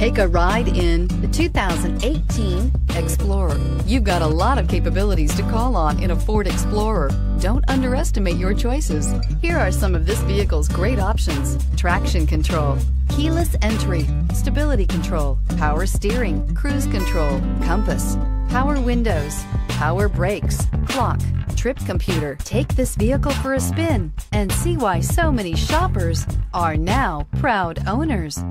Take a ride in the 2018 Explorer. You've got a lot of capabilities to call on in a Ford Explorer. Don't underestimate your choices. Here are some of this vehicle's great options: traction control, keyless entry, stability control, power steering, cruise control, compass, power windows, power brakes, clock, trip computer. Take this vehicle for a spin and see why so many shoppers are now proud owners.